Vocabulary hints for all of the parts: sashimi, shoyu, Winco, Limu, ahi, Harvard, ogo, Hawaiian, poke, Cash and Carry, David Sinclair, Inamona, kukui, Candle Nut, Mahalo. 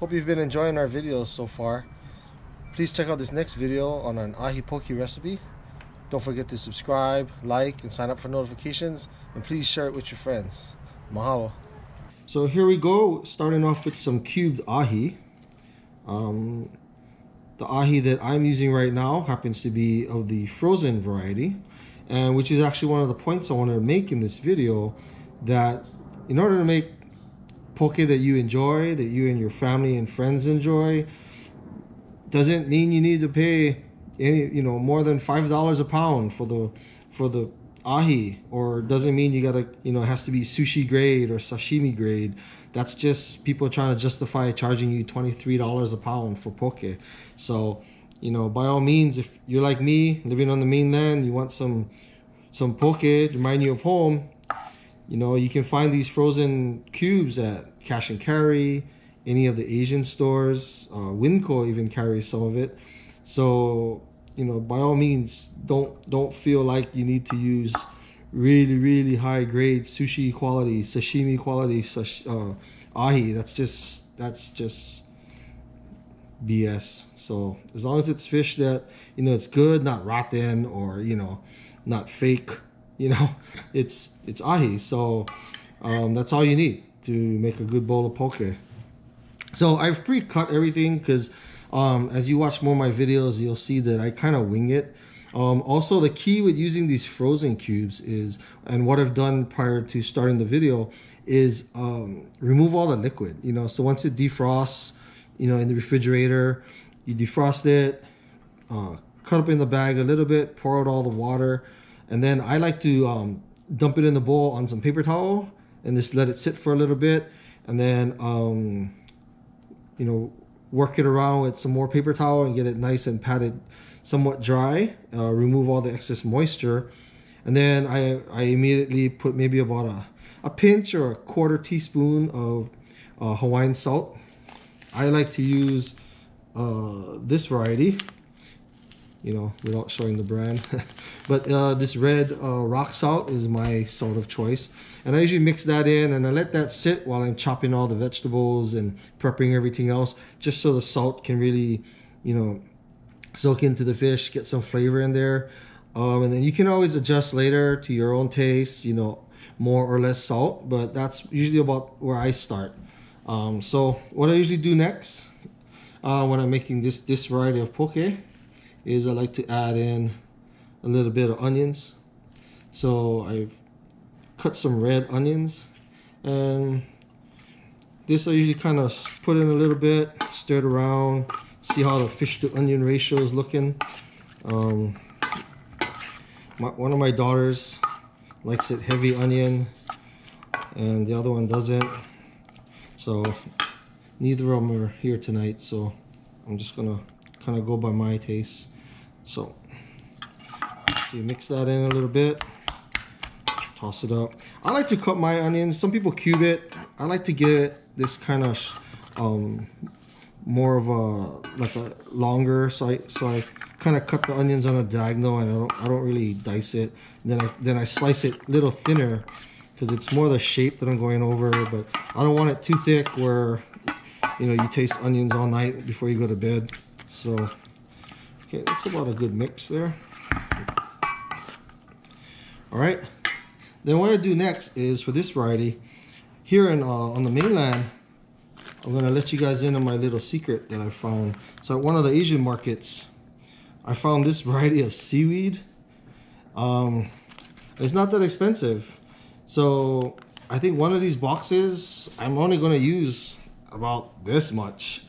Hope you've been enjoying our videos so far. Please check out this next video on an ahi poke recipe. Don't forget to subscribe, like, and sign up for notifications, and please share it with your friends. Mahalo. So here we go, starting off with some cubed ahi. The ahi that I'm using right now happens to be of the frozen variety, and which is actually one of the points I wanted to make in this video, that in order to make poke that you enjoy, that you and your family and friends enjoy, doesn't mean you need to pay any, you know, more than $5 a pound for the ahi, or doesn't mean you gotta, you know, it has to be sushi grade or sashimi grade. That's just people trying to justify charging you $23 a pound for poke. So, you know, by all means, if you're like me, living on the mainland, you want some poke to remind you of home, you know, you can find these frozen cubes at Cash and Carry, any of the Asian stores. Winco even carries some of it. So, you know, by all means, don't feel like you need to use really high grade sushi quality, sashimi quality ahi. That's just BS. So as long as it's fish that, you know, it's good, not rotten, or, you know, not fake, you know, it's ahi. So that's all you need to make a good bowl of poke. So I've pre-cut everything because as you watch more of my videos, you'll see that I kind of wing it. Also, the key with using these frozen cubes is, and what I've done prior to starting the video, is remove all the liquid, you know. So once it defrosts, you know, in the refrigerator, you defrost it, cut up in the bag a little bit, pour out all the water, and then I like to dump it in the bowl on some paper towel and just let it sit for a little bit, and then you know, work it around with some more paper towel and get it nice and patted, somewhat dry. Remove all the excess moisture, and then I immediately put maybe about a pinch or a quarter teaspoon of Hawaiian salt. I like to use this variety, you know, without showing the brand, but this red rock salt is my salt of choice, and I usually mix that in, and I let that sit while I'm chopping all the vegetables and prepping everything else, just so the salt can really, you know, soak into the fish, get some flavor in there, and then you can always adjust later to your own taste, you know, more or less salt, but that's usually about where I start. So what I usually do next when I'm making this variety of poke is I like to add in a little bit of onions. So I've cut some red onions, and this I usually kind of put in a little bit, stir it around, see how the fish to onion ratio is looking. One of my daughters likes it heavy onion, and the other one doesn't. So neither of them are here tonight, so I'm just gonna kind of go by my taste. So you mix that in a little bit, toss it up. I like to cut my onions. Some people cube it. I like to get this kind of more of a, like a longer, so I kind of cut the onions on a diagonal, and I don't really dice it. And then I slice it a little thinner because it's more the shape that I'm going over, but I don't want it too thick where, you know, you taste onions all night before you go to bed. So, okay, that's about a good mix there. All right, then what I do next is, for this variety, here on the mainland, I'm gonna let you guys in on my little secret that I found. So at one of the Asian markets, I found this variety of seaweed. It's not that expensive. So I think one of these boxes, I'm only gonna use about this much.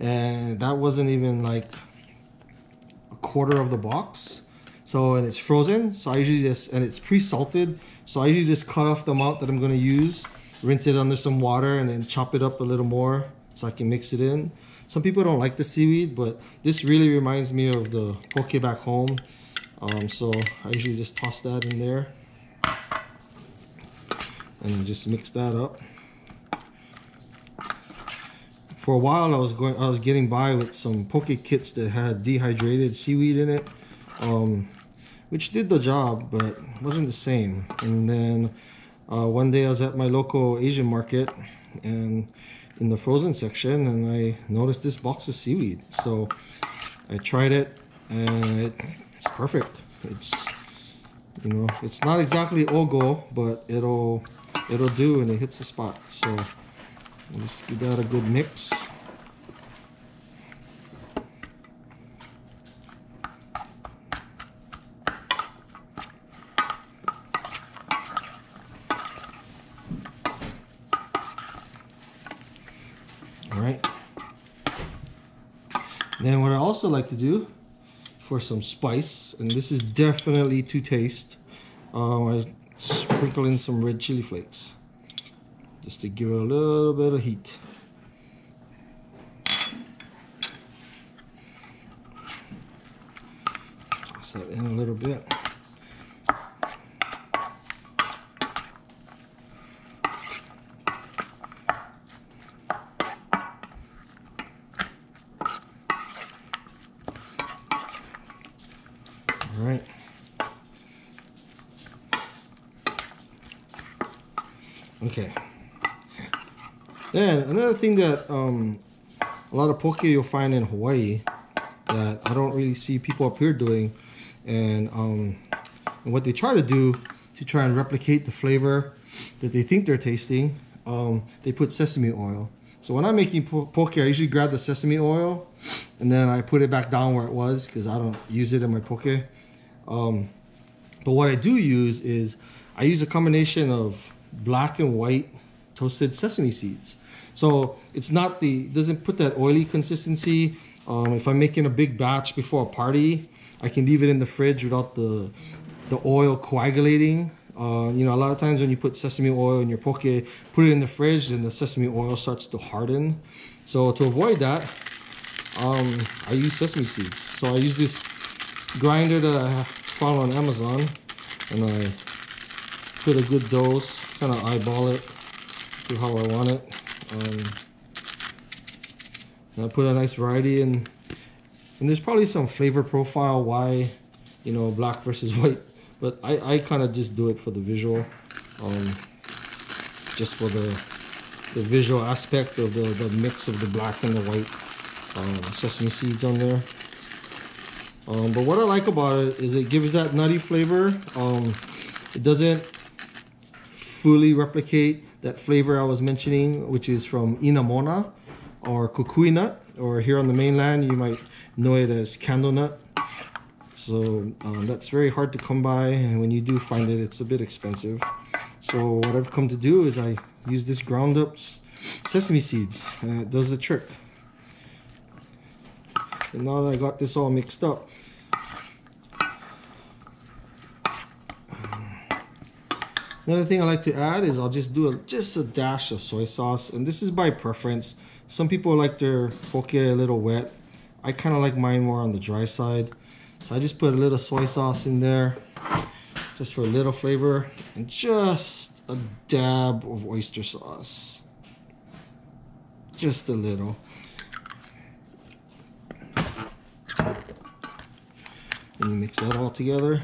And that wasn't even like a quarter of the box. So, and it's frozen. So I usually just, and it's pre-salted. So I usually just cut off the amount that I'm gonna use, rinse it under some water, and then chop it up a little more so I can mix it in. Some people don't like the seaweed, but this really reminds me of the poke back home. So I usually just toss that in there and just mix that up. For a while, I was getting by with some poke kits that had dehydrated seaweed in it, which did the job, but wasn't the same. And then one day I was at my local Asian market, and in the frozen section, and I noticed this box of seaweed. So I tried it, and it's perfect. It's, you know, it's not exactly ogo, but it'll do, and it hits the spot. So let's give that a good mix. Then what I also like to do for some spice, and this is definitely to taste, I sprinkle in some red chili flakes just to give it a little bit of heat. Toss that in a little bit. Okay. Then another thing that a lot of poke you'll find in Hawaii that I don't really see people up here doing, and what they try to do to try and replicate the flavor that they think they're tasting, they put sesame oil. So when I'm making poke, I usually grab the sesame oil and then I put it back down where it was because I don't use it in my poke. But what I do use is I use a combination of black and white toasted sesame seeds, so it's not the, doesn't put that oily consistency. If I'm making a big batch before a party, I can leave it in the fridge without the oil coagulating. You know, a lot of times when you put sesame oil in your poke, put it in the fridge and the sesame oil starts to harden. So to avoid that, I use sesame seeds. So I use this grinder that I found on Amazon, and I put a good dose, kind of eyeball it to how I want it. And I put a nice variety in, and there's probably some flavor profile why, you know, black versus white, but I kind of just do it for the visual, just for the visual aspect of the mix of the black and the white sesame seeds on there. But what I like about it is it gives that nutty flavor. It doesn't fully replicate that flavor I was mentioning, which is from Inamona or kukui nut, or here on the mainland you might know it as Candle Nut. So that's very hard to come by, and when you do find it, it's a bit expensive. So what I've come to do is I use this ground up sesame seeds, and it does the trick. And now that I got this all mixed up, another thing I like to add is I'll just do just a dash of soy sauce, and this is by preference. Some people like their poke a little wet. I kind of like mine more on the dry side. So I just put a little soy sauce in there just for a little flavor, and just a dab of oyster sauce. Just a little. And you mix that all together.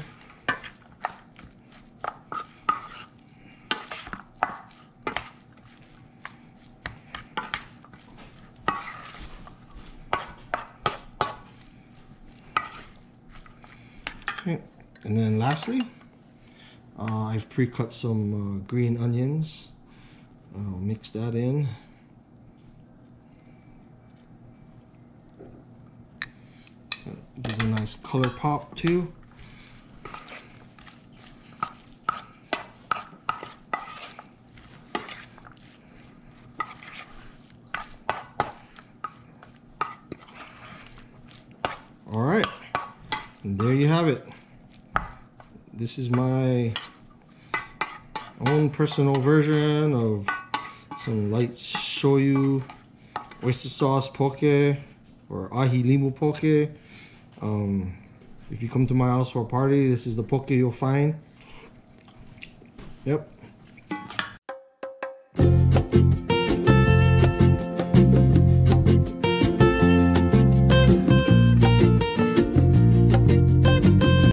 And then lastly, I've pre-cut some green onions. I'll mix that in. That gives a nice color pop too. All right, and there you have it. This is my own personal version of some light shoyu oyster sauce poke, or ahi limu poke. If you come to my house for a party, this is the poke you'll find. Yep.